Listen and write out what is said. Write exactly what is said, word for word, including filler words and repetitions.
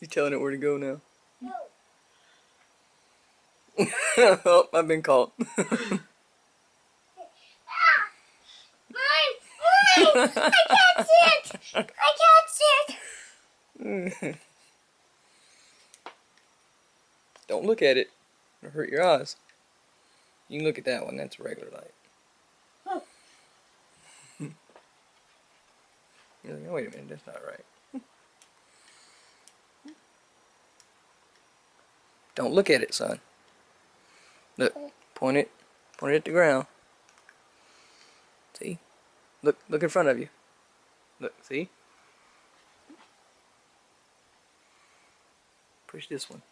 You telling it where to go now? No. Oh, I've been caught. I can't see it! I can't see it! Don't look at it. It'll hurt your eyes. You can look at that one. That's a regular light. Oh. You're like, oh, wait a minute. That's not right. Don't look at it, son. Look. Point it. Point it at the ground. See? Look, look in front of you. Look, see? Push this one.